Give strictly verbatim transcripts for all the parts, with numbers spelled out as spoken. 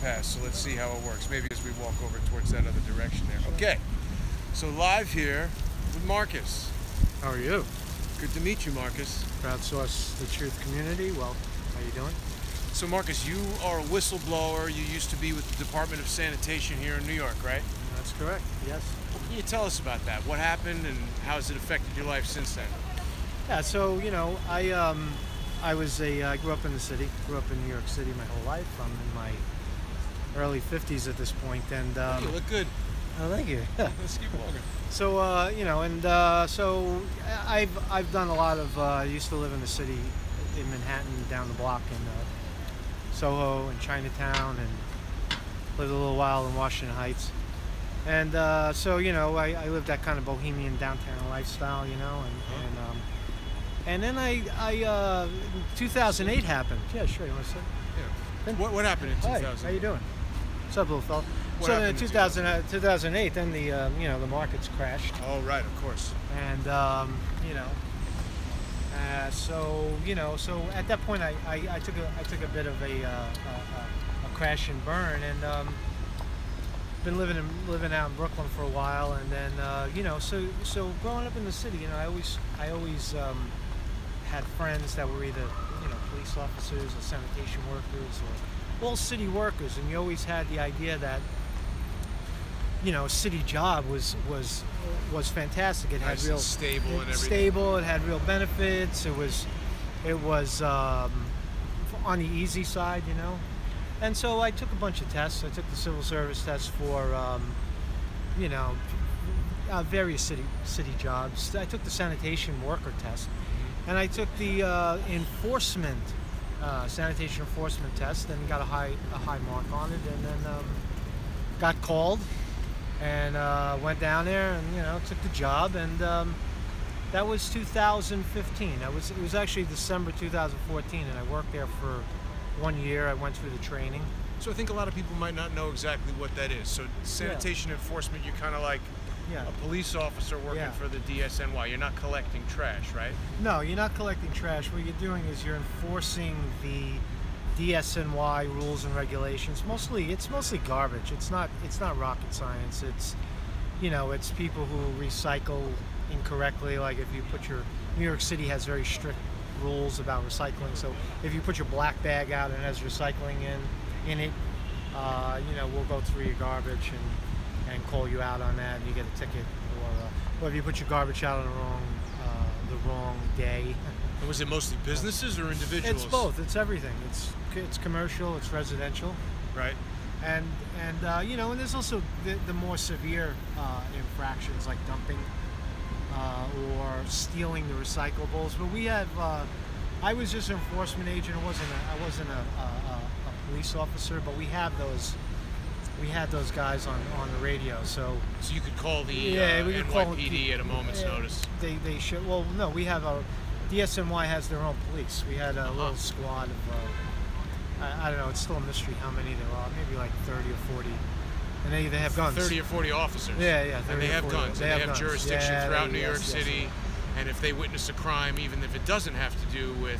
past. So let's see how it works. Maybe as we walk over towards that other direction there. Okay. So live here with Marcus. How are you? Good to meet you, Marcus. Crowdsource the Truth community. Well, how you doing? So Marcus, you are a whistleblower. You used to be with the Department of Sanitation here in New York, right? That's correct, yes. Can you tell us about that? What happened and how has it affected your life since then? Yeah, so, you know, I um, I was a, I grew up in the city, grew up in New York City my whole life. I'm in my early fifties at this point, and... Um, you look good. Oh, thank you. Let's keep walking. So, uh, you know, and uh, so I've, I've done a lot of, uh, I used to live in the city in Manhattan, down the block in uh, Soho and Chinatown, and lived a little while in Washington Heights. And uh, so, you know, I, I lived that kind of bohemian downtown lifestyle, you know, and... and um, And then I, I uh, two thousand eight happened. Yeah, sure. You want to say? Yeah. What, what happened in two thousand eight? Hi, how you doing? What's up, little fella? What so then in two thousand, two thousand eight, then the uh, you know the markets crashed. Oh right, of course. And um, you know, uh, so you know, so at that point I, I, I took a I took a bit of a uh, a, a crash and burn, and um, been living in, living out in Brooklyn for a while, and then uh, you know, so so growing up in the city, you know, I always I always. Um, had friends that were either, you know, police officers or sanitation workers or all city workers, and you always had the idea that, you know, a city job was was was fantastic. It nice had real and stable it, and everything. Stable. It had real benefits. It was it was um, on the easy side, you know. And so I took a bunch of tests. I took the civil service test for, um, you know, uh, various city city jobs. I took the sanitation worker test. And I took the uh, enforcement, uh, sanitation enforcement test, and got a high a high mark on it, and then um, got called, and uh, went down there, and you know took the job, and um, that was two thousand fifteen. That was it was actually December two thousand fourteen, and I worked there for one year. I went through the training. So I think a lot of people might not know exactly what that is. So sanitation yeah. enforcement, you're kind of like. Yeah. A police officer working yeah. for the D S N Y. You're not collecting trash, right? No, you're not collecting trash. What you're doing is you're enforcing the D S N Y rules and regulations. Mostly, it's mostly garbage. It's not. It's not rocket science. It's, you know, it's people who recycle incorrectly. Like if you put your New York City has very strict rules about recycling. So if you put your black bag out and it has recycling in in it, uh, you know, we'll go through your garbage and. and call you out on that, and you get a ticket, or, uh, or if you put your garbage out on the wrong, uh, the wrong day. And was it mostly businesses or individuals? It's both. It's everything. It's it's commercial. It's residential. Right. And and uh, you know, and there's also the, the more severe uh, infractions like dumping uh, or stealing the recyclables. But we have. Uh, I was just an enforcement agent. I wasn't. A, I wasn't a, a, a police officer. But we have those. We had those guys on, on the radio, so... So you could call the yeah, uh, we could N Y P D call the, at a moment's uh, notice. They they should... Well, no, we have our... D S N Y has their own police. We had a uh-huh. little squad of... Uh, I, I don't know, it's still a mystery how many there are. Maybe like thirty or forty. And they, they have guns. thirty or forty officers. Yeah, yeah. And they have guns. They, and they have guns. jurisdiction yeah, throughout they, New yes, York yes, City. Yes. And if they witness a crime, even if it doesn't have to do with...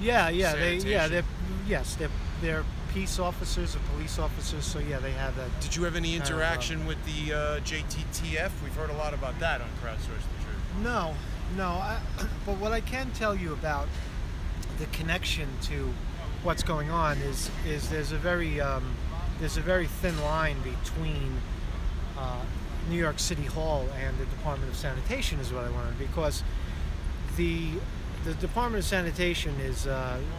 Yeah, yeah. Sanitation. They, yeah, they're... Yes, they're... they're peace officers or police officers, so yeah, they have that. Did you have any interaction kind of, uh, with the uh, J T T F? We've heard a lot about that on Crowdsource the Truth. No, no, I, but what I can tell you about the connection to what's going on is is there's a very um, there's a very thin line between uh, New York City Hall and the Department of Sanitation is what I wanted, because the The Department of Sanitation is uh,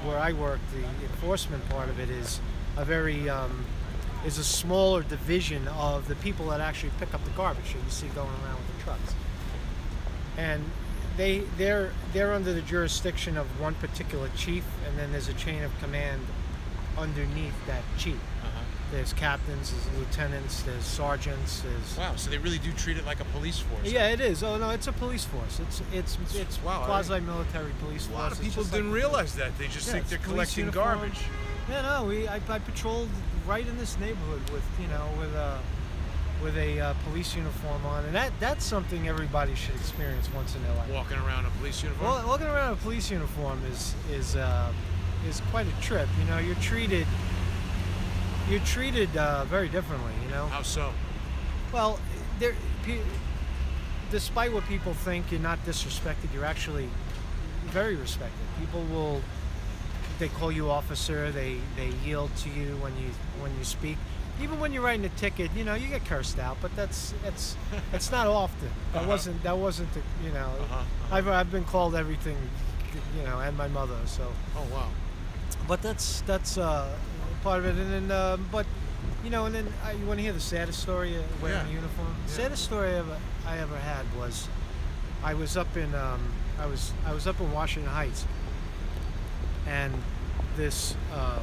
where I work. The enforcement part of it is a very um, is a smaller division of the people that actually pick up the garbage that you see going around with the trucks. And they they're they're under the jurisdiction of one particular chief, and then there's a chain of command underneath that chief. Uh-huh. There's captains, there's lieutenants, there's sergeants. There's wow, so they really do treat it like a police force. Yeah, it is. Oh no, it's a police force. It's it's it's, it's wow, quasi-military police force. A lot of people didn't like, realize that. They just yeah, think they're collecting uniform. garbage. Yeah, no, we I, I patrolled right in this neighborhood with you know with a with a uh, police uniform on, and that that's something everybody should experience once in their life. Walking around a police uniform. Well, walking around a police uniform is is uh, is quite a trip. You know, you're treated. you're treated uh, very differently, you know. How so? Well, there, p despite what people think, you're not disrespected. You're actually very respected. People will, they call you officer. They they yield to you when you when you speak. Even when you're writing a ticket, you know, you get cursed out, but that's that's it's not often. That uh-huh. wasn't that wasn't the, you know. Uh-huh, uh-huh. I've I've been called everything, you know, and my mother. So. Oh wow. But that's that's uh, part of it, and then uh, but you know, and then I, you want to hear the saddest story uh, wearing yeah. a uniform. Yeah. Saddest story I ever, I ever had was I was up in um, I was I was up in Washington Heights, and this uh,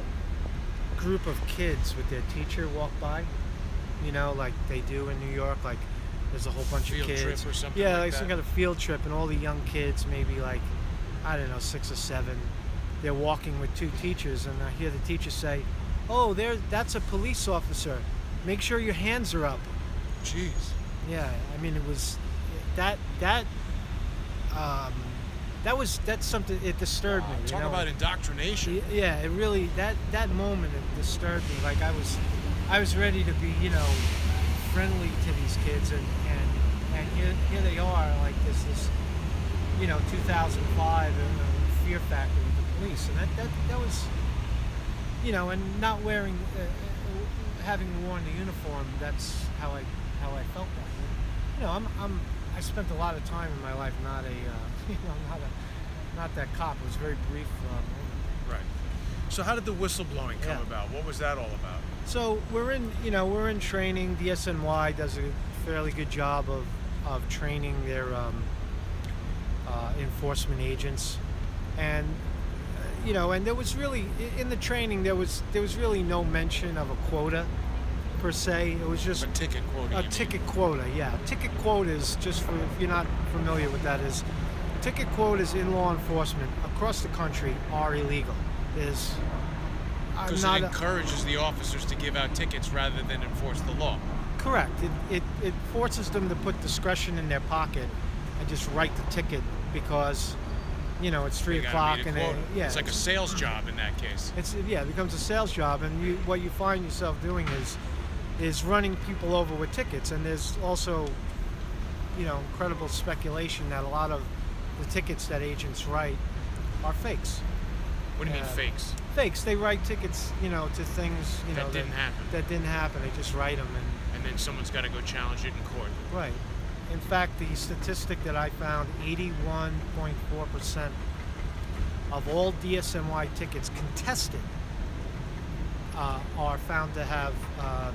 group of kids with their teacher walked by, you know, like they do in New York, like there's a whole bunch field of kids, trip or something yeah, like, like that. Some kind of field trip, and all the young kids, maybe like I don't know, six or seven. They're walking with two teachers, and I hear the teacher say, "Oh, there, that's a police officer. Make sure your hands are up." Jeez. Yeah, I mean, it was that that um, that was that's something. It disturbed wow, me. Talk you know? about indoctrination. Yeah, it really that that moment it disturbed me. Like I was, I was ready to be, you know, friendly to these kids, and and and here here they are, like this is, you know, two thousand five and the fear factor. Police, and that, that that was, you know, and not wearing, uh, having worn the uniform, that's how I how I felt that. And, you know, I'm I'm I spent a lot of time in my life not a, uh, you know, not a, not that cop. It was very brief. Um, right. So how did the whistleblowing come yeah. about? What was that all about? So we're in, you know, we're in training. D S N Y does a fairly good job of of training their um, uh, enforcement agents, and. You know, and there was really in the training there was there was really no mention of a quota per se. It was just a ticket quota. A ticket mean. quota, yeah. Ticket quotas, just for if you're not familiar with that, is ticket quotas in law enforcement across the country are illegal. Is because it encourages a, the officers to give out tickets rather than enforce the law. Correct. It, it it forces them to put discretion in their pocket and just write the ticket because. You know, it's three o'clock, and it, yeah, it's like it's, a sales job in that case. It's yeah, it becomes a sales job, and you, what you find yourself doing is is running people over with tickets. And there's also, you know, incredible speculation that a lot of the tickets that agents write are fakes. What do you uh, mean fakes? Fakes. They write tickets, you know, to things you that know didn't that didn't happen. That didn't happen. They just write them, and and then someone's got to go challenge it in court. Right. In fact, the statistic that I found, eighty-one point four percent of all D S N Y tickets contested uh, are found to have uh,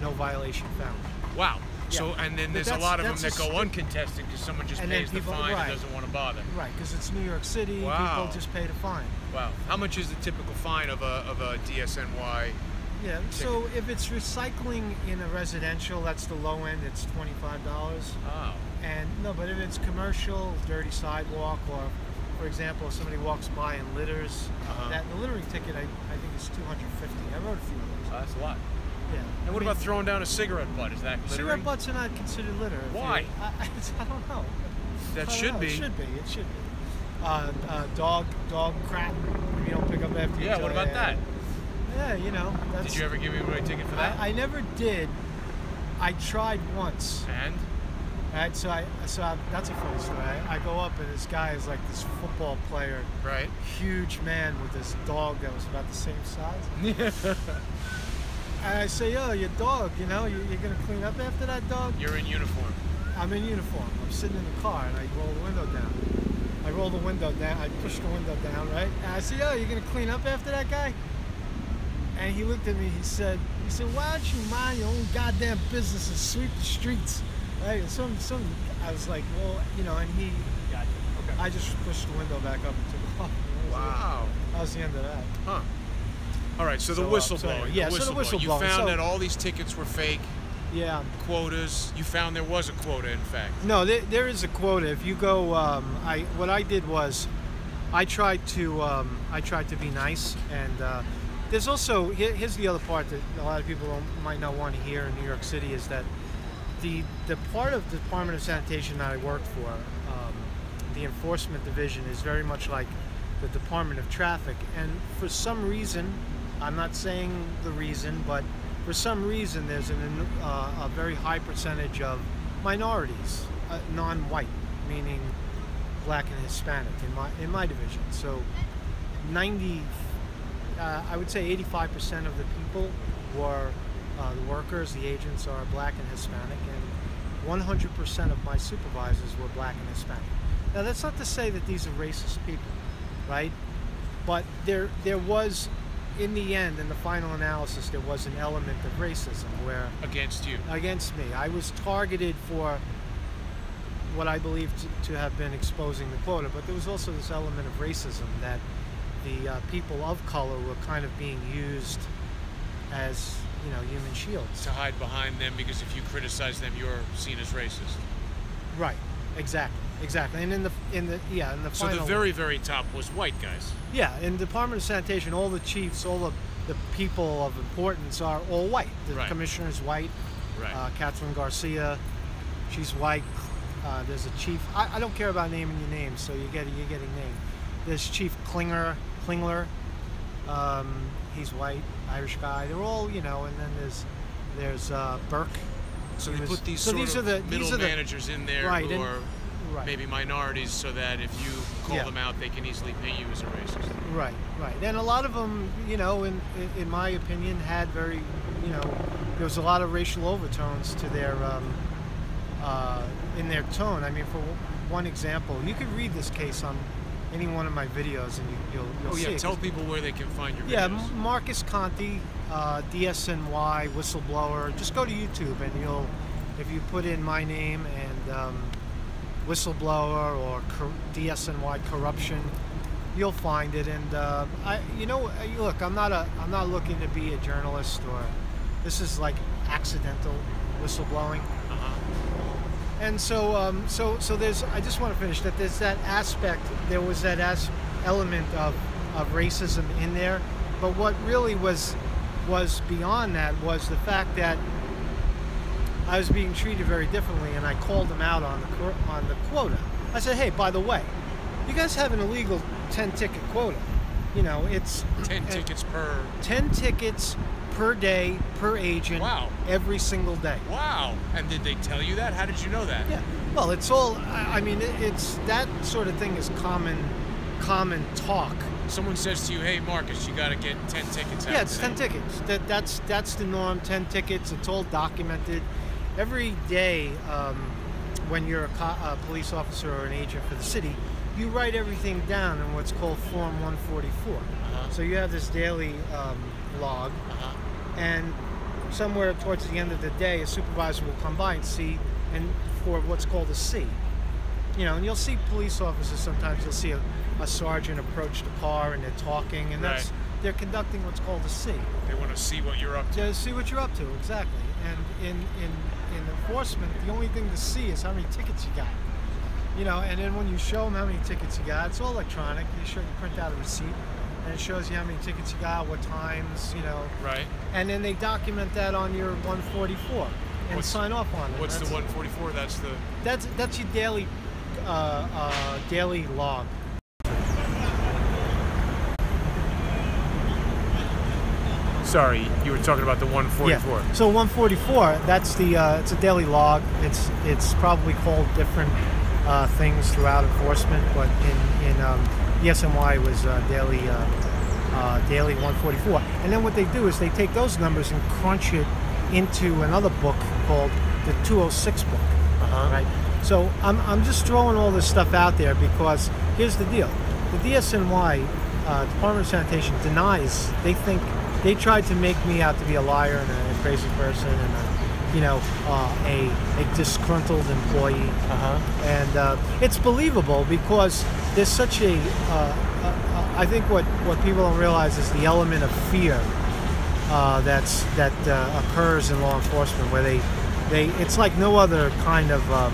no violation found. Wow. Yeah. So, and then there's a lot of them that go uncontested because someone just pays the fine and doesn't want to bother. Right, because it's New York City, wow. people just pay the fine. Wow. How much is the typical fine of a, of a D S N Y? Yeah, so if it's recycling in a residential, that's the low end, it's twenty-five dollars. Oh. And no, but if it's commercial, dirty sidewalk, or for example, if somebody walks by and litters, uh-huh. that the littering ticket I, I think is two hundred fifty dollars. I wrote a few of those. Oh, that's a lot. Yeah. And what I mean, about throwing down a cigarette butt? Is that littering? Cigarette butts are not considered litter. Why? I, I don't know. That don't should know. be. It should be. It should be. Uh, uh, dog, dog crap. If you don't pick up after yeah, each other. Yeah, what about that? Yeah, you know. That's, did you ever give anybody a ticket for that? I, I never did. I tried once. And? Right, so I, so I, that's a funny story. I, I go up and this guy is like this football player. Right. Huge man with this dog that was about the same size. And I say, yo, your dog, you know, you, you're going to clean up after that dog? You're in uniform. I'm in uniform. I'm sitting in the car and I roll the window down. I roll the window down. I push the window down, right? And I say, yo, you're going to clean up after that guy? And he looked at me, he said, he said, why don't you mind your own goddamn business and sweep the streets? Right? Some, some, I was like, well, you know, and he, gotcha. Okay. I just pushed the window back up and took off. Wow. Like, that was the end of that. Huh. All right, so the so, whistleblowing. Uh, yeah, the whistle so the whistleblowing. You found so, that all these tickets were fake. Yeah. Quotas. You found there was a quota, in fact. No, there, there is a quota. If you go, um, I what I did was, I tried to, um, I tried to be nice and, uh, there's also, here's the other part that a lot of people don't, might not want to hear in New York City is that the the part of the Department of Sanitation that I work for, um, the Enforcement Division, is very much like the Department of Traffic. And for some reason, I'm not saying the reason, but for some reason there's an, uh, a very high percentage of minorities, uh, non-white, meaning black and Hispanic in my in my division. So ninety, uh, I would say eighty-five percent of the people were uh, the workers, the agents are black and Hispanic, and one hundred percent of my supervisors were black and Hispanic. Now that's not to say that these are racist people, right? But there there was, in the end, in the final analysis, there was an element of racism where... Against you. Against me. I was targeted for what I believe to, to have been exposing the quota, but there was also this element of racism that the uh, people of color were kind of being used as, you know, human shields. To hide behind them, because if you criticize them, you're seen as racist. Right. Exactly. Exactly. And in the in the yeah in the so final, the very very top was white guys. Yeah, in the Department of Sanitation, all the chiefs, all the the people of importance are all white. The right. commissioner's white. Right. Uh, Catherine Garcia, she's white. Uh, there's a chief. I, I don't care about naming your names, so you get you're getting named. There's Chief Klinger, Klingler. Um, he's white, Irish guy. They're all, you know. And then there's there's uh, Burke. So they put these so sort these of the, middle these managers the, in there right, who are and, right. maybe minorities, so that if you call yeah. them out, they can easily paint you as a racist. Right, right. And a lot of them, you know, in in my opinion, had very, you know, there was a lot of racial overtones to their, um, uh, in their tone. I mean, for one example, you could read this case on any one of my videos and you, you'll, you'll oh, see yeah. it. Oh yeah, tell people where they can find your yeah, videos. Yeah, Marcus Conte, uh, D S N Y, whistleblower. Just go to YouTube and you'll, if you put in my name and um, whistleblower or D S N Y corruption, you'll find it. And uh, I, you know, look, I'm not a, I'm not looking to be a journalist or, this is like accidental whistleblowing. And so, um, so, so there's. I just want to finish that. There's that aspect. There was that as element of, of racism in there, but what really was was beyond that was the fact that I was being treated very differently, and I called them out on the on the quota. I said, "Hey, by the way, you guys have an illegal ten ticket quota. You know, it's ten uh, tickets per ten tickets." Per day, per agent, wow. every single day. Wow. And did they tell you that? How did you know that? Yeah. Well, it's all, I, I mean, it, it's, that sort of thing is common, common talk. Someone says to you, hey, Marcus, you got to get ten tickets out. Yeah, it's ten tickets. That, that's, that's the norm, ten tickets. It's all documented. Every day um, when you're a, co a police officer or an agent for the city, you write everything down in what's called Form one forty-four. Uh-huh. So you have this daily um, log. Uh-huh. And somewhere towards the end of the day, a supervisor will come by and see, and for what's called a C. You know, and you'll see police officers sometimes, you'll see a, a sergeant approach the car and they're talking, and that's, right. they're conducting what's called a C. They want to see what you're up to. They see what you're up to, exactly. And in, in, in enforcement, the only thing to see is how many tickets you got. You know, and then when you show them how many tickets you got, it's all electronic, you, show, you print out a receipt. And it shows you how many tickets you got, what times, you know. Right. And then they document that on your one forty-four and what's, sign off on it. What's that's, the one forty-four? That's the. That's that's your daily, uh, uh, daily log. Sorry, you were talking about the one forty-four. Yeah. So one forty-four. That's the. Uh, it's a daily log. It's it's probably called different uh, things throughout enforcement, but in in. Um, The S M Y was uh, daily, uh, uh, daily one forty-four, and then what they do is they take those numbers and crunch it into another book called the two oh six book. Uh-huh. Right. So I'm I'm just throwing all this stuff out there because here's the deal: the D S N Y, uh, Department of Sanitation, denies. They think they tried to make me out to be a liar and a, a crazy person and a, you know uh, a a disgruntled employee. Uh-huh. And uh, it's believable because. There's such a, uh, uh, I think what, what people don't realize is the element of fear uh, that's that uh, occurs in law enforcement, where they, they it's like no other kind of um,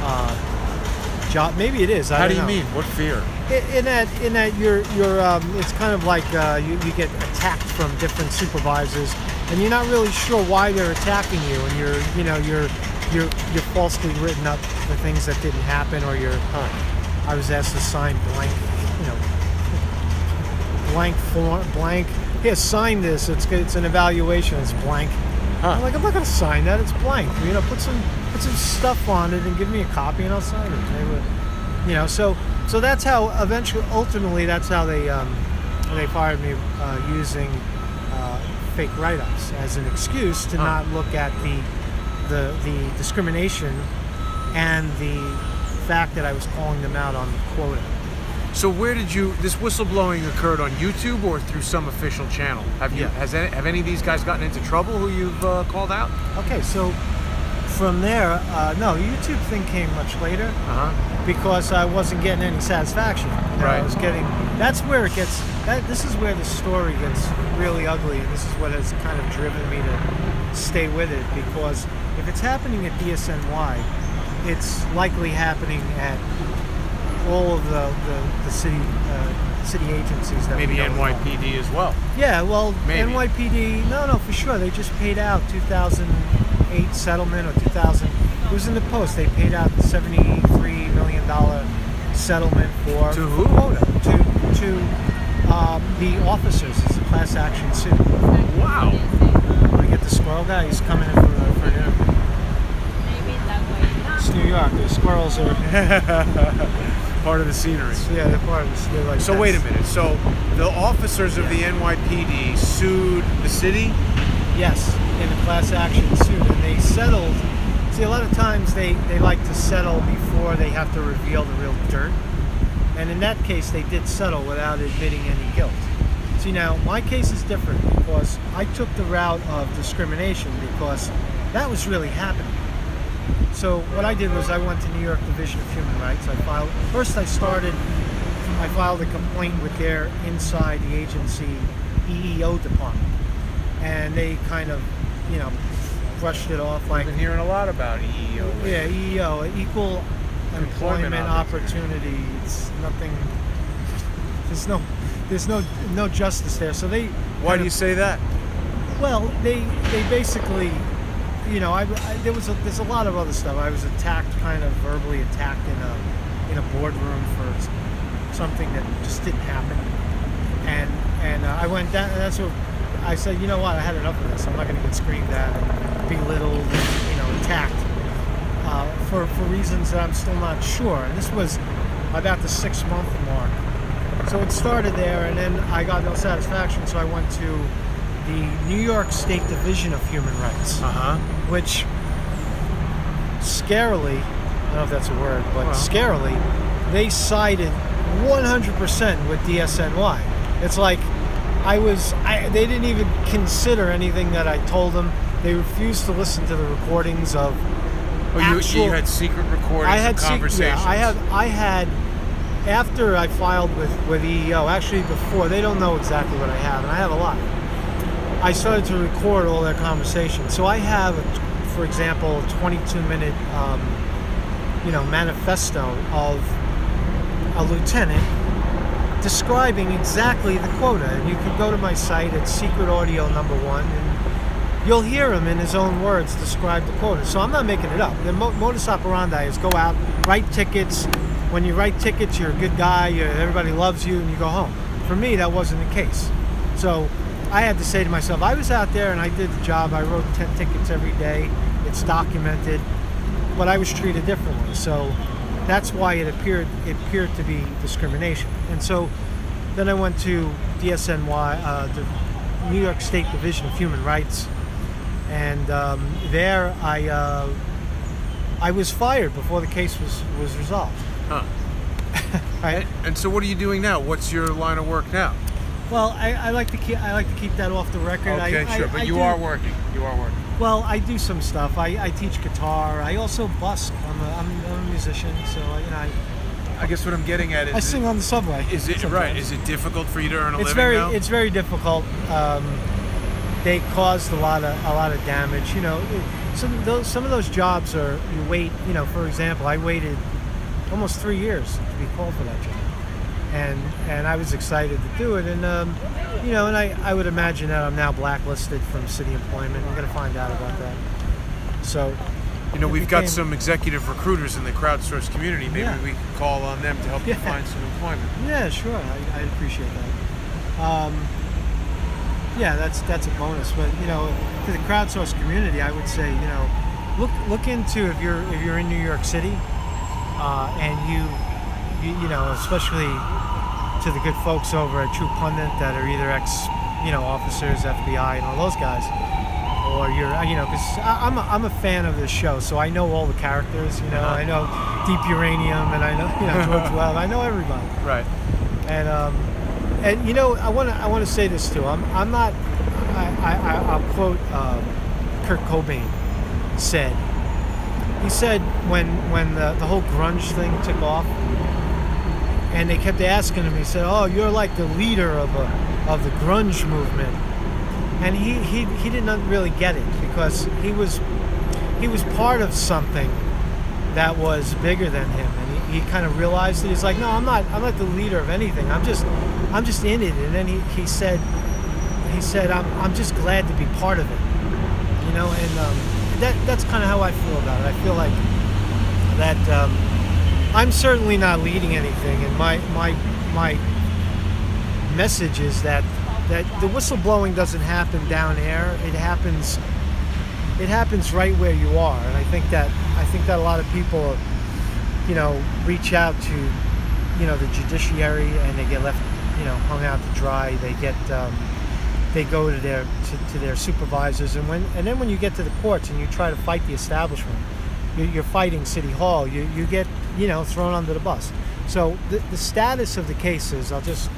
uh, job. Maybe it is. I How don't do you know. mean? What fear? In, in that in that you're you're um, it's kind of like uh, you you get attacked from different supervisors, and you're not really sure why they're attacking you, and you're you know you're you're you're falsely written up for things that didn't happen, or you're. Huh. I was asked to sign blank, you know, blank form, blank here, sign this. It's it's an evaluation. It's blank. Huh. I'm like, I'm not going to sign that. It's blank. You know, put some put some stuff on it and give me a copy, and I'll sign it. And they would, you know, so so that's how eventually, ultimately, that's how they um, they fired me uh, using uh, fake write-ups as an excuse to huh. not look at the the the discrimination and the fact that I was calling them out on the quota. So where did you, this whistleblowing occurred on YouTube or through some official channel? Have you, yeah. has any, have any of these guys gotten into trouble who you've uh, called out? Okay, so from there, uh, no, the YouTube thing came much later uh-huh. because I wasn't getting any satisfaction. No, right. I was getting, that's where it gets, that, this is where the story gets really ugly, and this is what has kind of driven me to stay with it, because if it's happening at D S N Y, it's likely happening at all of the, the, the city uh, city agencies that maybe N Y P D as well. Yeah, well, maybe. N Y P D, no, no, for sure. They just paid out two thousand eight settlement or two thousand. It was in the Post. They paid out the seventy-three million dollars settlement for to who? Quota, to to um, the officers. It's a class action suit. Wow. Want to get the squirrel guy? He's coming in for, uh, for an interview. Maybe that way. It's New York. The squirrels are. Part of the scenery. Yeah, they're part of the, they're like so wait a minute. So the officers of yeah. the N Y P D sued the city? Yes, in a class action suit, and they settled. See, a lot of times they, they like to settle before they have to reveal the real dirt. And in that case, they did settle without admitting any guilt. See, now, my case is different because I took the route of discrimination because that was really happening. So what I did was I went to New York Division of Human Rights. I filed, first I started, I filed a complaint with their inside the agency E E O department. And they kind of, you know, brushed it off like... I've been hearing a lot about E E O. Yeah, E E O, Equal Employment, Employment Opportunity. It's nothing, there's no, there's no, no justice there. So they... Why do you say that? Well, they, they basically... You know, I, I, there was a, there's a lot of other stuff. I was attacked, kind of verbally attacked in a in a boardroom for something that just didn't happen. And and uh, I went down. And that's what I said. You know what? I had enough of this. I'm not going to get screamed at, and belittled, and, you know, attacked uh, for for reasons that I'm still not sure. And this was about the six month mark. So it started there, and then I got no satisfaction. So I went to the New York State Division of Human Rights, uh-huh. which scarily, I don't know if that's a word, but well. scarily, they sided one hundred percent with D S N Y. It's like I was, I, they didn't even consider anything that I told them. They refused to listen to the recordings of oh, actual... You, you had secret recordings I had of conversations. Yeah, I had, I had, after I filed with, with E E O, actually before, they don't know exactly what I have, and I have a lot. I started to record all their conversations. So I have, a, for example, a twenty-two minute, um, you know, manifesto of a lieutenant describing exactly the quota. And you can go to my site at Secret Audio Number One, and you'll hear him in his own words describe the quota. So I'm not making it up. The modus operandi is go out, write tickets. When you write tickets, you're a good guy. You're, everybody loves you, and you go home. For me, that wasn't the case. So I had to say to myself, I was out there and I did the job. I wrote ten tickets every day. It's documented, but I was treated differently. So that's why it appeared it appeared to be discrimination. And so then I went to D S N Y, uh, the New York State Division of Human Rights, and um, there I uh, I was fired before the case was was resolved. Huh. Right. And, and so what are you doing now? What's your line of work now? Well, I, I like to keep I like to keep that off the record. Okay, I, sure. I, but I you do, are working. You are working. Well, I do some stuff. I, I teach guitar. I also busk. I'm a, I'm, I'm a musician, so I, you know, I. I guess what I'm getting at is I it, sing on the subway. Is it sometimes. Right? Is it difficult for you to earn a it's living very, now? It's very difficult. Um, they caused a lot of a lot of damage. You know, some of those some of those jobs are you wait. You know, for example, I waited almost three years to be called for that job. And and I was excited to do it, and um, you know, and I, I would imagine that I'm now blacklisted from city employment. We're going to find out about that. So, you know, we've became, got some executive recruiters in the crowdsourced community. Maybe yeah. we can call on them to help yeah. you find some employment. Yeah, sure. I, I appreciate that. Um, yeah, that's that's a bonus. But you know, to the crowdsourced community, I would say, you know, look look into if you're if you're in New York City, uh, and you, you you know, especially to the good folks over at True Pundit that are either ex you know officers, F B I, and all those guys. Or you're, you know, because I'm a, I'm a fan of this show, so I know all the characters. You know, uh-huh. I know Deep Uranium, and I know, you know, George Webb. I know everybody. Right. And um, and you know, I want to I want to say this too. I'm I'm not. I, I I'll quote um, Kurt Cobain said. He said when when the the whole grunge thing took off, and they kept asking him. He said, "Oh, you're like the leader of a of the grunge movement." And he, he, he didn't really get it because he was he was part of something that was bigger than him, and he, he kind of realized that he's like, no, I'm not I'm not the leader of anything. I'm just I'm just in it. And then he, he said he said I'm I'm just glad to be part of it, you know. And um, that that's kind of how I feel about it. I feel like that um, I'm certainly not leading anything, and my my my message is that. That the whistleblowing doesn't happen down air. It happens. It happens right where you are, and I think that I think that a lot of people, you know, reach out to, you know, the judiciary, and they get left, you know, hung out to dry. They get, um, they go to their to, to their supervisors, and when and then when you get to the courts and you try to fight the establishment, you're, you're fighting City Hall. You you get, you know, thrown under the bus. So the the status of the cases, I'll just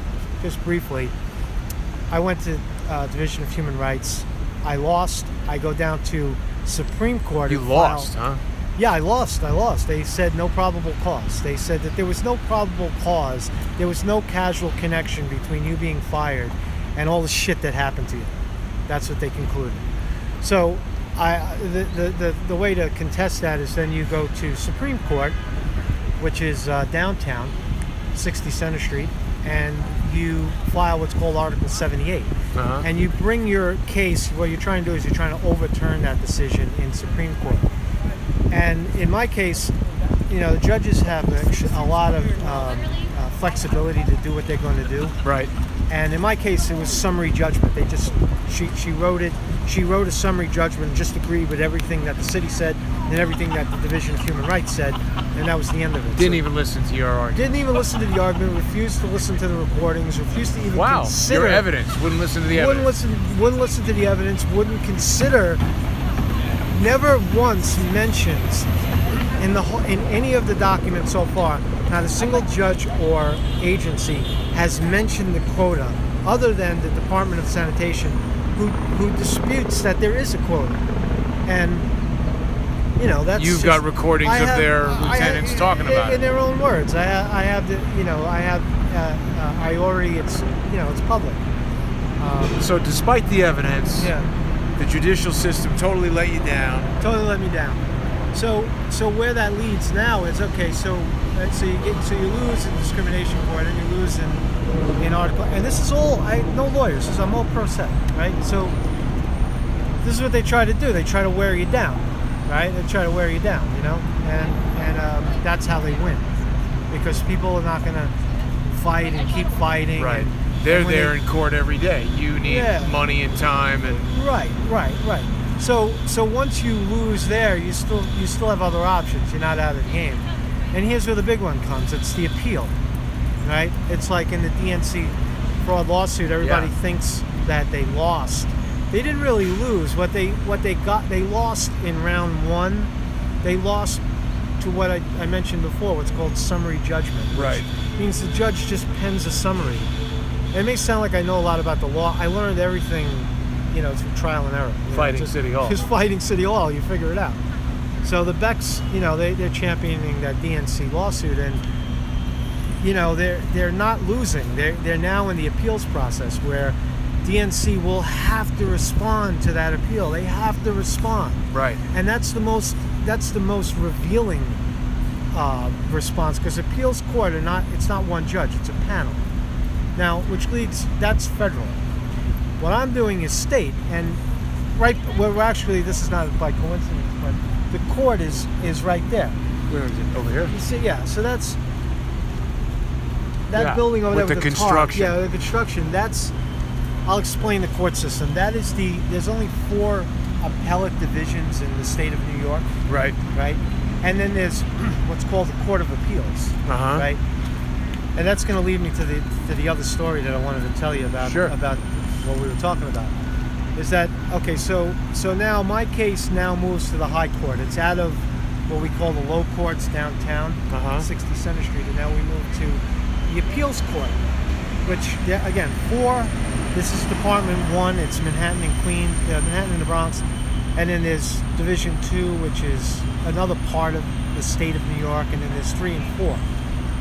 just briefly. I went to uh, Division of Human Rights. I lost. I go down to Supreme Court. You lost, huh? Yeah, I lost. I lost. They said no probable cause. They said that there was no probable cause. There was no causal connection between you being fired and all the shit that happened to you. That's what they concluded. So I, the, the, the, the way to contest that is then you go to Supreme Court, which is uh, downtown, sixty Center Street, and you file what's called Article seventy-eight. Uh-huh. And you bring your case. What you're trying to do is you're trying to overturn that decision in Supreme Court. And in my case, you know, the judges have a, a lot of um, uh, flexibility to do what they're going to do. Right. And in my case, it was summary judgment. They just, she, she wrote it, she wrote a summary judgment and just agreed with everything that the city said and everything that the Division of Human Rights said, and that was the end of it. Didn't so, even listen to your argument. Didn't even listen to the argument, refused to listen to the recordings, refused to even wow, consider. Wow, your evidence, wouldn't listen to the wouldn't evidence. Listen, wouldn't listen to the evidence, wouldn't consider, never once mentions in, the, in any of the documents so far, not a single judge or agency has mentioned the quota other than the Department of Sanitation, who, who disputes that there is a quota. And, you know, that's You've just, got recordings I of have, their I lieutenants have, talking in, about in it. In their own words. I, I have, the, you know, I have uh, uh, I O R I, it's, you know, it's public. Um, so despite the evidence, yeah. the judicial system totally let you down. Totally let me down. So, so where that leads now is, okay, so... So you get, so you lose in discrimination court, and you lose in in article. And this is all I no lawyers, so I'm all pro se, right? So this is what they try to do. They try to wear you down, right? They try to wear you down, you know. And and um, that's how they win, because people are not gonna fight and keep fighting. Right. And, They're and there they, in court every day. You need yeah. money and time and. Right. Right. Right. So so once you lose there, you still you still have other options. You're not out of the game. And here's where the big one comes. It's the appeal, right? It's like in the D N C fraud lawsuit. Everybody yeah. thinks that they lost. They didn't really lose. What they what they got, they lost in round one. They lost to what I, I mentioned before. What's called summary judgment. Right. Means the judge just pens a summary. It may sound like I know a lot about the law. I learned everything, you know, through trial and error. Fighting know, just, City Hall. Just fighting City Hall. You figure it out. So the Becks, you know, they, they're championing that D N C lawsuit, and, you know, they're they're not losing. They're, they're now in the appeals process where D N C will have to respond to that appeal. They have to respond. Right. And that's the most, that's the most revealing uh, response, because appeals court are not, it's not one judge, it's a panel. Now, which leads, that's federal. What I'm doing is state, and right, well, actually, this is not by coincidence, but... The court is, is right there. Where is it? Over here? You see, yeah, so that's... That yeah. building over with there with the, the construction. Park, yeah, the construction. That's I'll explain the court system. That is the, there's only four appellate divisions in the state of New York. Right. Right. And then there's what's called the Court of Appeals. Uh-huh. Right. And that's going to lead me to the to the other story that I wanted to tell you about. Sure. About what we were talking about. Is that, okay, so so now my case now moves to the high court. It's out of what we call the low courts downtown, uh-huh. sixty Center Street, and now we move to the appeals court, which, again, four, this is Department one, it's Manhattan and Queens, uh, Manhattan and the Bronx, and then there's Division two, which is another part of the state of New York, and then there's three and four,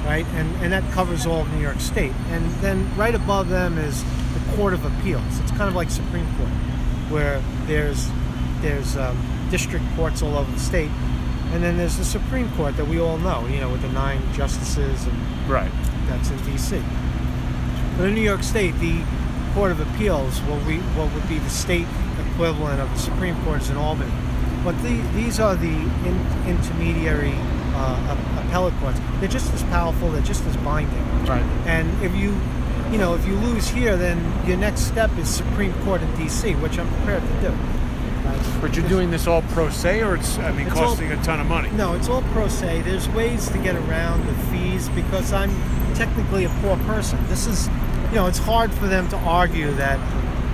right? And, and that covers all of New York State. And then right above them is the Court of Appeals. It's kind of like Supreme Court, where there's there's um, district courts all over the state, and then there's the Supreme Court that we all know, you know, with the nine justices, and right. That's in D C But in New York State, the Court of Appeals, what we what would be the state equivalent of the Supreme Court, is in Albany. But the, these are the in, intermediary uh, appellate courts. They're just as powerful. They're just as binding. Right. And if you You know, if you lose here, then your next step is Supreme Court in D C, which I'm prepared to do. Right? But you're doing this all pro se, or it's, I mean, it's costing all, a ton of money? No, it's all pro se. There's ways to get around the fees because I'm technically a poor person. This is, you know, it's hard for them to argue that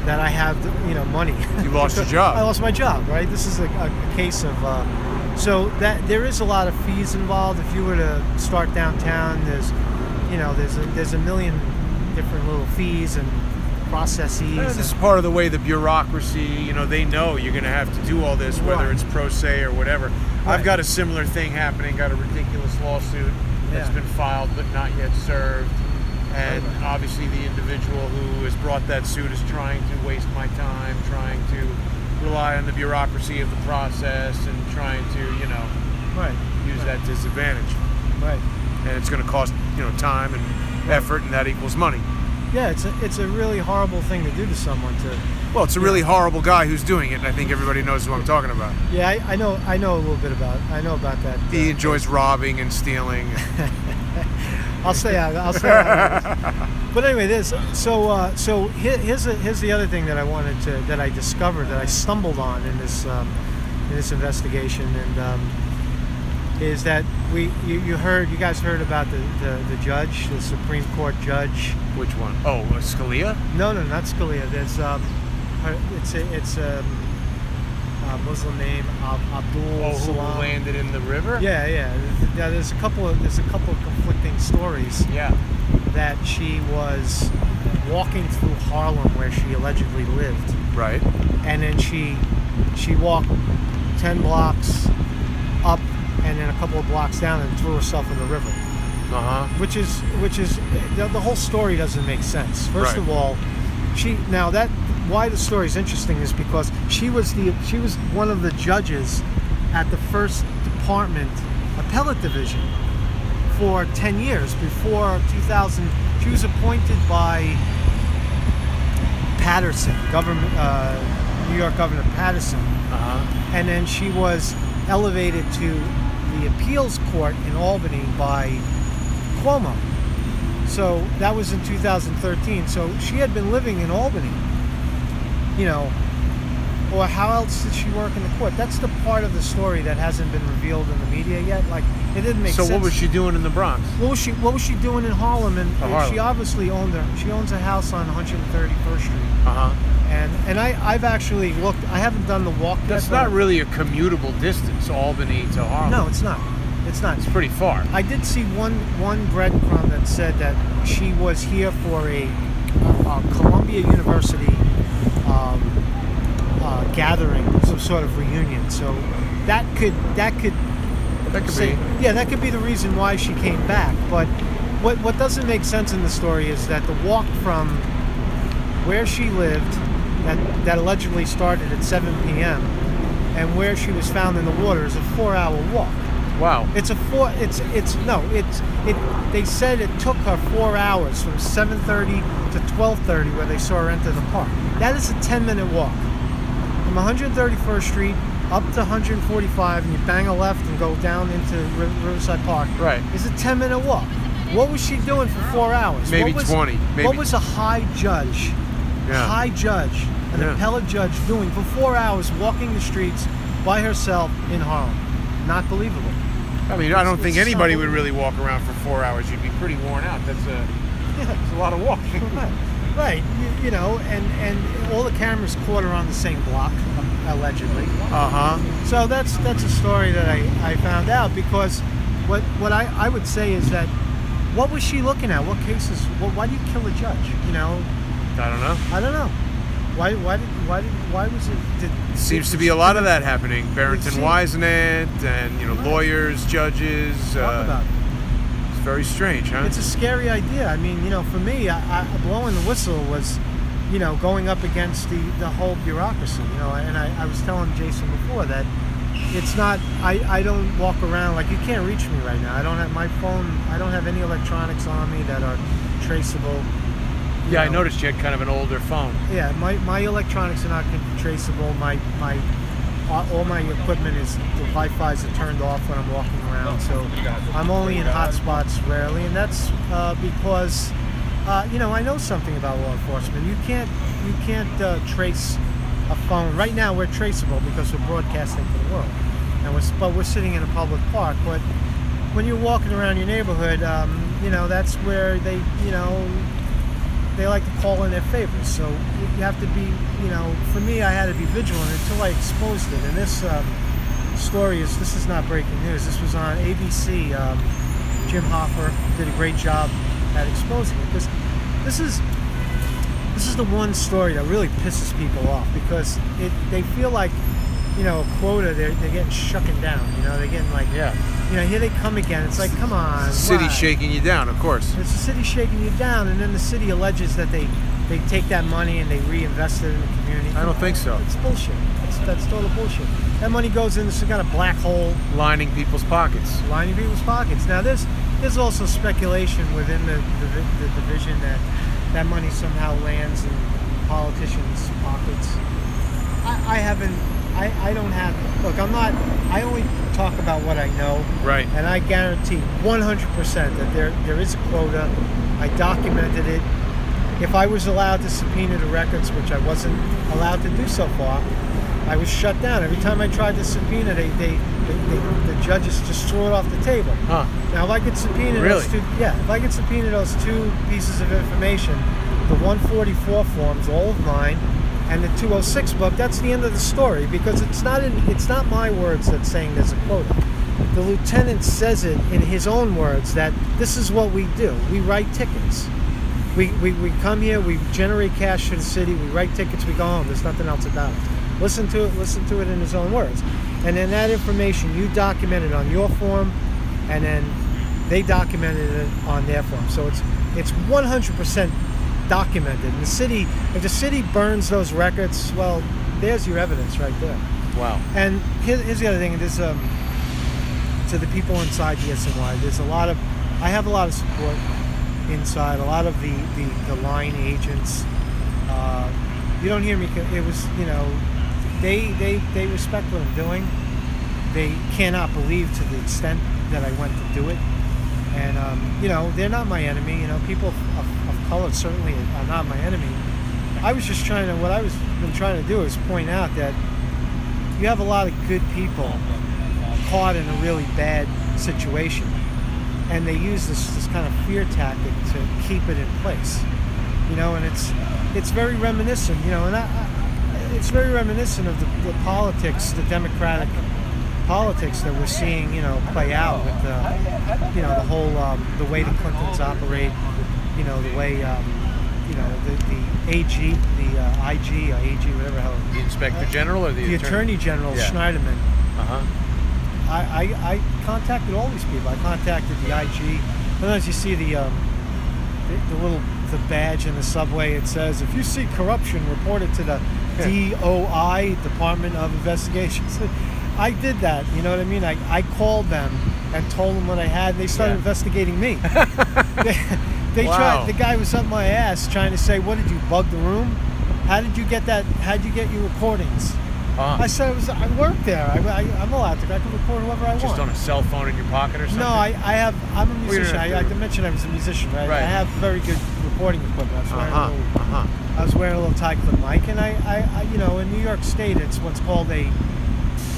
that I have, you know, money. You lost your job. I lost my job, right? This is a, a case of, uh, so that there is a lot of fees involved. If you were to start downtown, there's, you know, there's a, there's a million different little fees and processes. And this and is part of the way the bureaucracy, you know, they know you're going to have to do all this, whether right. it's pro se or whatever. Right. I've got a similar thing happening, got a ridiculous lawsuit that's yeah. been filed but not yet served. And right. obviously the individual who has brought that suit is trying to waste my time, trying to rely on the bureaucracy of the process and trying to, you know, right. use right. that disadvantage. Right. And it's going to cost, you know, time and effort, and that equals money. Yeah, it's a, it's a really horrible thing to do to someone. To well, it's a really know. horrible guy who's doing it, and I think everybody knows who I'm talking about. Yeah, I, I know I know a little bit about I know about that. He uh, enjoys thing. robbing and stealing. I'll stay out. I'll stay out. But anyway, this so uh, so here, here's a, here's the other thing that I wanted to that I discovered that I stumbled on in this um, in this investigation, and um, is that we you, you heard you guys heard about the, the, the judge, the Supreme Court judge. Which one? Oh, uh, Scalia? No, no, not Scalia. There's um, her, it's a, it's a, a Muslim name, Abdul oh, Salam. Oh, who landed in the river? Yeah, yeah. yeah there's a couple of there's a couple of conflicting stories. Yeah. That she was walking through Harlem where she allegedly lived. Right. And then she she walked ten blocks up. And then a couple of blocks down, and threw herself in the river. Uh huh. Which is, which is, the, the whole story doesn't make sense. First right. of all, she now that why the story is interesting is because she was the she was one of the judges at the first department appellate division for ten years before two thousand. She was appointed by Patterson, government, uh, New York Governor Patterson. Uh huh. And then she was elevated to the appeals court in Albany by Cuomo. So that was in two thousand thirteen. So she had been living in Albany, you know, or how else did she work in the court? That's the part of the story that hasn't been revealed in the media yet. Like, it didn't make so sense. So what was she doing in the Bronx? What was she What was she doing in Harlem? And oh, Harlem. She obviously owned her. She owns a house on one thirty-first Street. Uh huh. And and I, I've actually looked. I haven't done the walk yet. That's not really a commutable distance, Albany to Harlem. No, it's not. It's not. It's pretty far. I did see one one breadcrumb that said that she was here for a, a Columbia University um, uh, gathering, some sort of reunion. So that could that could that could say, be yeah that could be the reason why she came back. But what what doesn't make sense in the story is that the walk from where she lived, That, that allegedly started at seven p m and where she was found in the water is a four-hour walk. Wow! It's a four. It's it's no. It's it. They said it took her four hours from seven thirty to twelve thirty, where they saw her enter the park. That is a ten-minute walk from one thirty-first Street up to one forty-five, and you bang a left and go down into Riverside Park. Right. It's a ten-minute walk. What was she doing for four hours? Maybe what was, twenty. Maybe. What was a high judge yeah. high judge, an yeah. appellate judge, doing for four hours, walking the streets by herself in Harlem. Not believable. I mean, it's, I don't think anybody so would really walk around for four hours. You'd be pretty worn out. That's a, yeah. that's a lot of walking. Right, right. You, you know, and, and all the cameras caught her on the same block, allegedly. Uh-huh. So that's that's a story that I, I found out, because what, what I, I would say is that, what was she looking at? What cases? What, why do you kill a judge? You know? I don't know. I don't know. Why? Why did? Why did? Why was it? Did, Seems to be a lot of that happening. Barrington Wisnant and you know right. lawyers, judges. Talk uh, about it. It's very strange, huh? It's a scary idea. I mean, you know, for me, I, I, blowing the whistle was, you know, going up against the the whole bureaucracy. You know, and I, I was telling Jason before that it's not. I I don't walk around like, you can't reach me right now. I don't have my phone. I don't have any electronics on me that are traceable. You yeah, know, I noticed you had kind of an older phone. Yeah, my, my electronics are not traceable. My my all my equipment is, the Wi-Fi's are turned off when I'm walking around. So I'm only in hot spots rarely, and that's uh, because uh, you know, I know something about law enforcement. You can't you can't uh, trace a phone. Right now we're traceable because we're broadcasting to the world, and we're but we're sitting in a public park. But when you're walking around your neighborhood, um, you know, that's where they you know. they like to call in their favors, so you have to be, you know, for me, I had to be vigilant until I exposed it. And this um, story is, this is not breaking news, this was on A B C. um, Jim Hoffer did a great job at exposing it, because this is, this is the one story that really pisses people off, because it, they feel like, you know, a quota, they're, they're getting shucking down, you know, they're getting like, yeah. you know, here they come again. It's like, come on. It's the city why? shaking you down, of course. It's the city shaking you down, and then the city alleges that they, they take that money and they reinvest it in the community. I don't think so. It's bullshit. It's, that's total bullshit. That money goes in, it's got a black hole. Lining people's pockets. Lining people's pockets. Now, there's, there's also speculation within the, the, the division that that money somehow lands in politicians' pockets. I, I haven't... I, I don't have, look, I'm not, I only talk about what I know. Right. And I guarantee one hundred percent that there there is a quota. I documented it. If I was allowed to subpoena the records, which I wasn't allowed to do so far, I was shut down. Every time I tried to subpoena, they, they, they, they the judges just threw it off the table. Huh. Now, if I could subpoena really? those two, yeah, if I could subpoena those two pieces of information, the one forty-four forms, all of mine, and the two oh six book, that's the end of the story, because it's not in, it's not my words that's saying there's a quota. The lieutenant says it in his own words, that this is what we do. We write tickets. We, we, we come here, we generate cash for the city, we write tickets, we go home. There's nothing else about it. Listen to it, listen to it in his own words. And then that information, you document it on your form, and then they documented it on their form. So it's it's one hundred percent documented. And the city, if the city burns those records, well, there's your evidence right there. Wow. And here, here's the other thing, there's um to the people inside D S N Y, there's a lot of, I have a lot of support inside, a lot of the, the, the line agents. Uh, you don't hear me, it was, you know, they, they, they respect what I'm doing. They cannot believe to the extent that I went to do it. And, um, you know, they're not my enemy. You know, people of, of color certainly are not my enemy. I was just trying to, what I was been trying to do is point out that you have a lot of good people caught in a really bad situation. And they use this, this kind of fear tactic to keep it in place. You know, and it's it's very reminiscent, you know, and I, I, it's very reminiscent of the, the politics, the Democratic politics that we're seeing, you know, play out with the, you know, the whole, um, the way the Clintons operate, you know, the way, um, you know, the, the A G, the uh, I G, or A G, whatever the hell. The Inspector uh, General or the, the Attorney, Attorney General, yeah. Schneiderman. Uh huh. I, I I contacted all these people. I contacted the I G. Sometimes you see the, um, the, the little, the badge in the subway. It says, if you see corruption, report it to the D O I, Department of Investigations. I did that, you know what I mean? I, I called them and told them what I had, and they started yeah. investigating me. they they wow. tried, the guy was up my ass trying to say, what did you, bug the room? How did you get that, how did you get your recordings? Uh-huh. I said I, was, I work there. I, I, I'm allowed to. I can record whoever I Just want. Just on a cell phone in your pocket or something? No, I, I have. I'm a musician. I like to mention I was a musician, right? right? I have very good recording equipment. I was wearing uh-huh. a little, uh-huh. I was wearing a little Tiger mic, and I, I, I, you know, in New York State, it's what's called a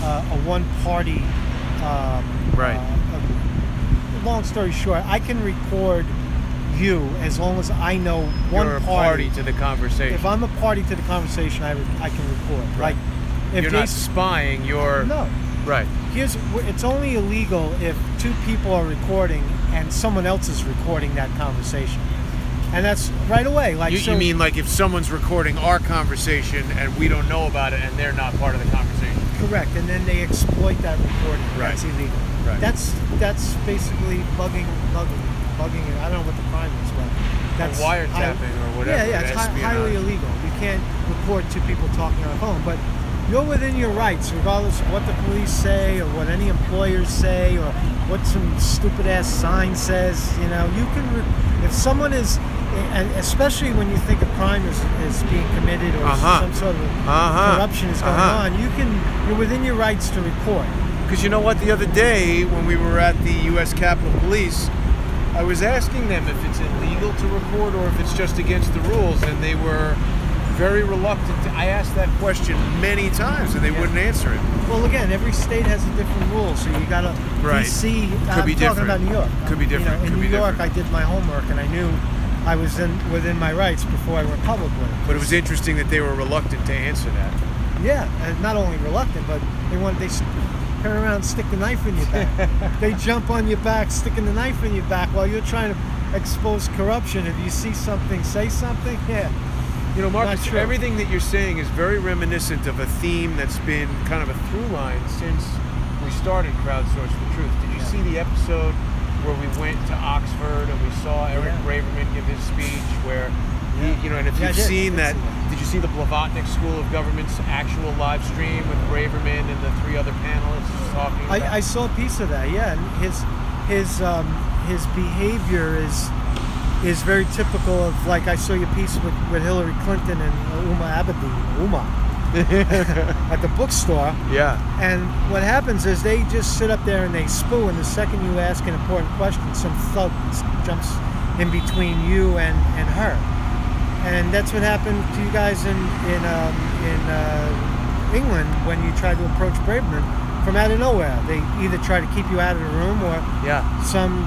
uh, a one-party. Um, right. Uh, a, long story short, I can record you as long as I know one You're a party, party to the conversation. If I'm a party to the conversation, I I can record. Right. Like, If you're not spying, you're... No. Right. Here's, it's only illegal if two people are recording and someone else is recording that conversation. And that's right away. Like, you, so, you mean like if someone's recording our conversation and we don't know about it and they're not part of the conversation? Correct. And then they exploit that recording. Right. That's illegal. Right. That's, that's basically bugging, bugging, bugging. It. I don't know what the crime is, but that's... Or wiretapping or whatever. Yeah, yeah. It's hi- highly illegal. You can't record two people talking on a phone, but... You're within your rights, regardless of what the police say or what any employers say or what some stupid-ass sign says. You know, you can, re- if someone is, and especially when you think a crime is, is being committed or uh-huh. some sort of uh-huh. corruption is going uh-huh. on, you can, you're within your rights to report. Because you know what, the other day when we were at the U S Capitol Police, I was asking them if it's illegal to record or if it's just against the rules, and they were... very reluctant. To, I asked that question many times, and they yeah. wouldn't answer it. Well, again, every state has a different rule, so you gotta right. D C. Could I'm be talking different. About New York. Could I'm, be different. You know, in Could New be York, different. I did my homework, and I knew I was in within my rights before I went public with it. But it was interesting that they were reluctant to answer that. Yeah, and not only reluctant, but they wanted they turn around, and stick the knife in your back. They jump on your back, sticking the knife in your back while you're trying to expose corruption. If you see something, say something. Yeah. You know, Marcus, everything that you're saying is very reminiscent of a theme that's been kind of a through line since we started Crowdsource the Truth. Did you yeah. see the episode where we went to Oxford and we saw Eric yeah. Braverman give his speech where, yeah. he, you know, and if yeah, you've did. seen that, see did you see the Blavatnik School of Government's actual live stream with Braverman and the three other panelists talking about I, I saw a piece of that, yeah. And his, his, um, his behavior is... is very typical of, like, I saw your piece with, with Hillary Clinton and Uma Abadie, Uma, at the bookstore. Yeah. And what happens is they just sit up there and they spew, and the second you ask an important question, some thug jumps in between you and, and her. And that's what happened to you guys in, in, um, in uh, England when you tried to approach Braverman. From out of nowhere, they either try to keep you out of the room, or yeah. some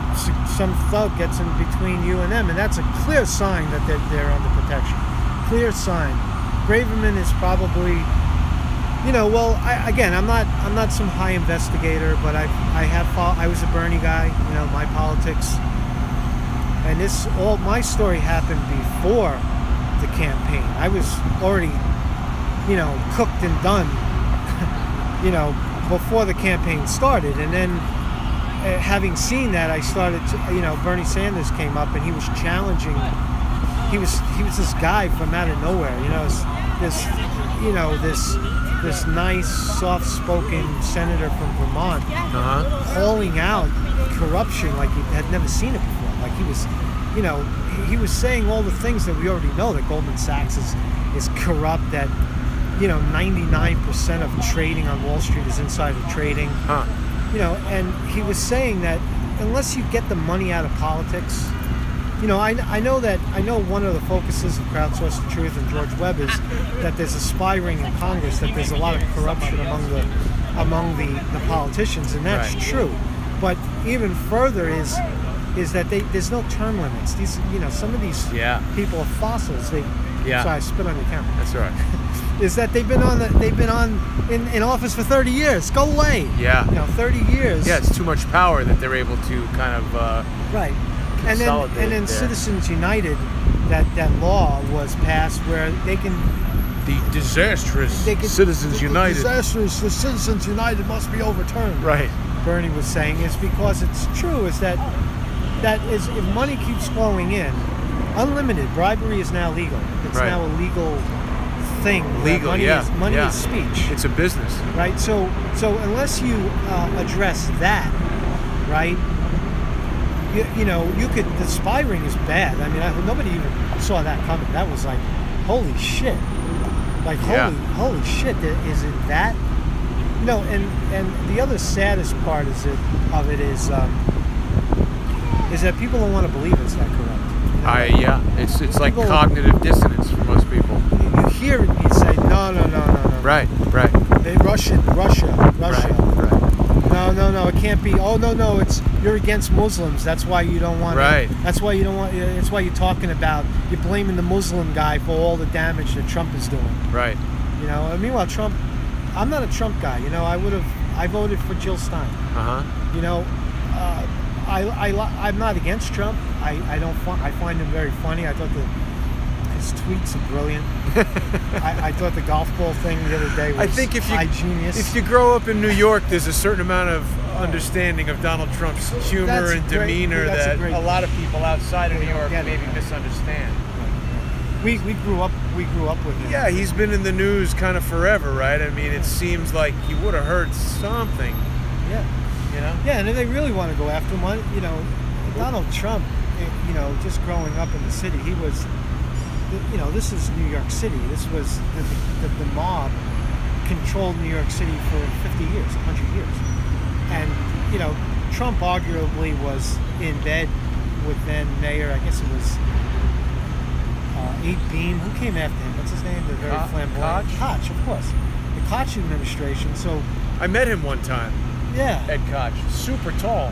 some thug gets in between you and them, and that's a clear sign that they're, they're under protection. Clear sign. Braverman is probably, you know, well, I, again, I'm not I'm not some high investigator, but I I have I was a Bernie guy, you know, my politics, and this all my story happened before the campaign. I was already, you know, cooked and done, you know. Before the campaign started, and then uh, having seen that, I started to, you know, Bernie Sanders came up and he was challenging. He was he was this guy from out of nowhere, you know, this you know this this nice, soft-spoken senator from Vermont uh-huh. calling out corruption like he had never seen it before. Like he was, you know, he was saying all the things that we already know, that Goldman Sachs is is corrupt, that. You know, ninety-nine percent of trading on Wall Street is insider trading. Huh. You know, and he was saying that unless you get the money out of politics, you know, I, I know that, I know one of the focuses of Crowdsource the Truth and George Webb is that there's a spy ring in Congress, that there's a lot of corruption among the among the, the politicians, and that's right. true. But even further is is that they there's no term limits. These, you know, some of these yeah. people are fossils. They yeah. Sorry, I spit on your camera. That's all right. Is that they've been on the, they've been on in, in office for thirty years. Go away. Yeah. You know, thirty years. Yeah, it's too much power that they're able to kind of uh, right. And then and then there. Citizens United, that, that law was passed where they can the disastrous they can, Citizens the, United. The disastrous the Citizens United must be overturned. Right. Bernie was saying is because it's true is that that is if money keeps flowing in, unlimited bribery is now legal. It's right. now illegal. Thing legal money yeah is, money yeah. is speech, it's a business, right? So so unless you uh, address that, right, you, you know you could the spy ring is bad. I mean I, nobody even saw that coming. That was like, holy shit, Like, holy, yeah. holy shit, is it that? You know, and, and the other saddest part is it, of it is um, is that people don't want to believe it's that corrupt. You know? I, yeah, it's it's people, like cognitive dissonance for most people. You hear it and you say, no, no, no, no, no. Right, right. They Russia, Russia, Russia. Right, right. No, no, no, it can't be. Oh, no, no, it's you're against Muslims. That's why you don't want right. to. That's why you don't want. That's why you're talking about, you're blaming the Muslim guy for all the damage that Trump is doing. Right. You know, and meanwhile, Trump... I'm not a Trump guy, you know. I would have, I voted for Jill Stein. Uh huh. You know, uh, I, I, I'm not against Trump. I, I don't, I find him very funny. I thought the, his tweets are brilliant. I, I thought the golf ball thing the other day was, I think if you, high genius. If you grow up in New York, there's a certain amount of understanding of Donald Trump's humor that's and great, demeanor that a, a lot of people outside of New York maybe it. misunderstand. We, we grew up we grew up with him. Yeah, he's been in the news kind of forever, right? I mean, yeah. it seems like you would have heard something. Yeah. You know? Yeah, and if they really want to go after him, you know, Donald Trump, you know, just growing up in the city, he was, you know, this is New York City. This was, the, the, the mob controlled New York City for fifty years, one hundred years. And, you know, Trump arguably was in bed with then Mayor, I guess it was... Uh, Abe Beame, who came after him? What's his name? The very uh, flamboyant Koch, of course. The Koch administration. So I met him one time. Yeah. Ed Koch, super tall.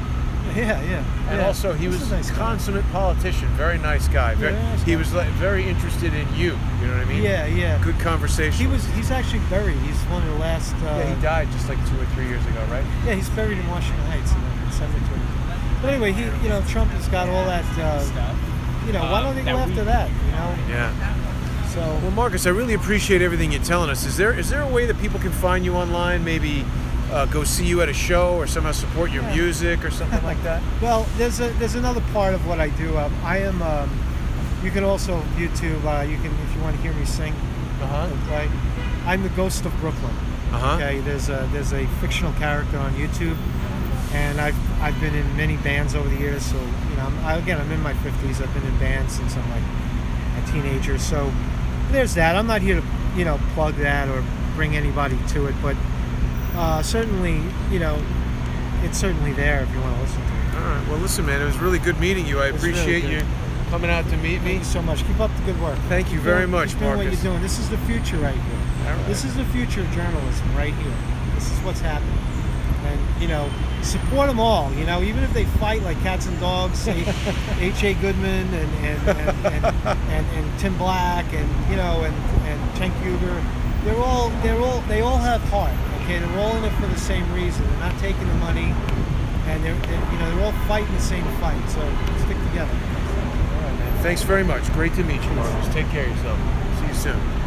Yeah, yeah. And yeah. also, he He's was a nice consummate guy. Politician. Very nice guy. Very, yeah, nice he guy. was like, very interested in you. You know what I mean? Yeah, yeah. Good conversation. He was. He's actually buried. He's one of the last. Uh, yeah, he died just like two or three years ago, right? Yeah, he's buried in Washington Heights in the cemetery. But anyway, he, you know, Trump has got all that. Uh, You know, why don't they go after that? You know. Yeah. So. Well, Marcus, I really appreciate everything you're telling us. Is there is there a way that people can find you online? Maybe uh, go see you at a show, or somehow support your yeah. music, or something like that. Well, there's a there's another part of what I do. Um, I am. Um, you can also YouTube. Uh, you can if you want to hear me sing. Uh huh. Like, I'm the Ghost of Brooklyn. Uh huh. Okay. There's a there's a fictional character on YouTube. And I've I've been in many bands over the years, so you know I'm, I, again I'm in my fifties. I've been in bands since I'm like a teenager. So there's that. I'm not here to you know plug that or bring anybody to it, but uh, certainly you know it's certainly there if you want to listen to it. All right. Well, listen, man. It was really good meeting you. I appreciate you coming out to meet me. Thank you so much. Keep up the good work. Thank you very much, Marcus. Keep doing what you're doing. This is the future right here. All right. This is the future of journalism right here. This is what's happening. And you know. Support them all, you know, even if they fight like cats and dogs, H. A. Goodman and and and, and, and and Tim Black and you know and and Chank Huger, they're all they're all they all have heart. Okay, they're all in it for the same reason. They're not taking the money, and they're, they're you know they're all fighting the same fight. So stick together. All right, man. Thanks very much. Great to meet you, Marcus. Take care of yourself. See you soon.